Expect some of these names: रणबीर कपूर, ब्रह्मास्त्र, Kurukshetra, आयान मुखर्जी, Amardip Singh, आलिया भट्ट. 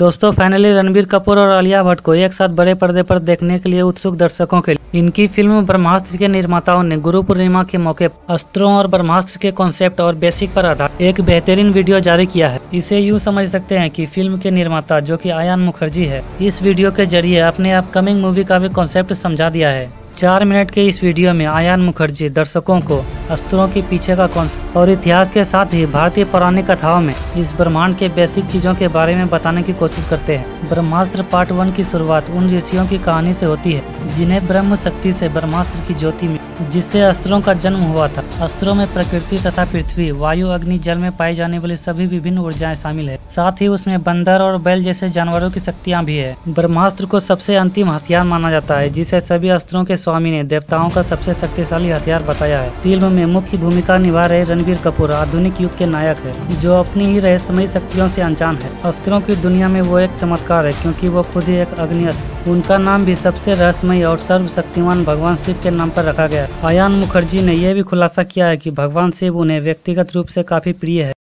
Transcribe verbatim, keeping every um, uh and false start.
दोस्तों फाइनली रणबीर कपूर और आलिया भट्ट को एक साथ बड़े पर्दे पर देखने के लिए उत्सुक दर्शकों के लिए इनकी फिल्म ब्रह्मास्त्र के निर्माताओं ने गुरु पूर्णिमा के मौके पर अस्त्रों और ब्रह्मास्त्र के कॉन्सेप्ट और बेसिक पर आधारित एक बेहतरीन वीडियो जारी किया है। इसे यूँ समझ सकते हैं कि फिल्म के निर्माता जो कि आयान मुखर्जी है, इस वीडियो के जरिए अपने अपकमिंग मूवी का भी कॉन्सेप्ट समझा दिया है। चार मिनट के इस वीडियो में आयान मुखर्जी दर्शकों को अस्त्रों के पीछे का कॉन्सेप्ट और इतिहास के साथ ही भारतीय पौराणिक कथाओं में इस ब्रह्मांड के बेसिक चीजों के बारे में बताने की कोशिश करते हैं। ब्रह्मास्त्र पार्ट वन की शुरुआत उन ऋषियों की कहानी से होती है जिन्हें ब्रह्म शक्ति से ब्रह्मास्त्र की ज्योति में जिससे अस्त्रों का जन्म हुआ था। अस्त्रों में प्रकृति तथा पृथ्वी, वायु, अग्नि, जल में पाई जाने वाली सभी विभिन्न ऊर्जाएं शामिल है। साथ ही उसमें बंदर और बैल जैसे जानवरों की शक्तियां भी है। ब्रह्मास्त्र को सबसे अंतिम हथियार माना जाता है जिसे सभी अस्त्रों के स्वामी ने देवताओं का सबसे शक्तिशाली हथियार बताया है। फिल्म में मुख्य भूमिका निभा रहे रणबीर कपूर आधुनिक युग के नायक है जो अपनी ही रहस्यमयी शक्तियों से अनजान है। अस्त्रों की दुनिया में वो एक चमत्कार है क्योंकि वो खुद ही एक अग्नि अस्त्र। उनका नाम भी सबसे रहस्यमय और सर्वशक्तिमान भगवान शिव के नाम पर रखा गया। आयान मुखर्जी ने यह भी खुलासा किया है कि भगवान शिव उन्हें व्यक्तिगत रूप से काफी प्रिय है।